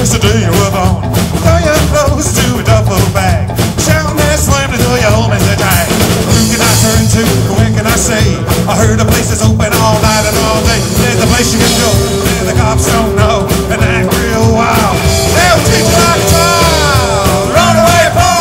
things to do you were born. Throw your clothes to a duffel bag. Shout and slam until you're home in the day. Who can I turn to? Where can I say? I heard a place that's open all night and all day. There's a place you can go where the cops don't know and act real wild. They'll teach you how to drive. Run away, boy!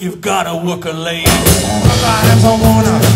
You've got to work a lane. Sometimes I wanna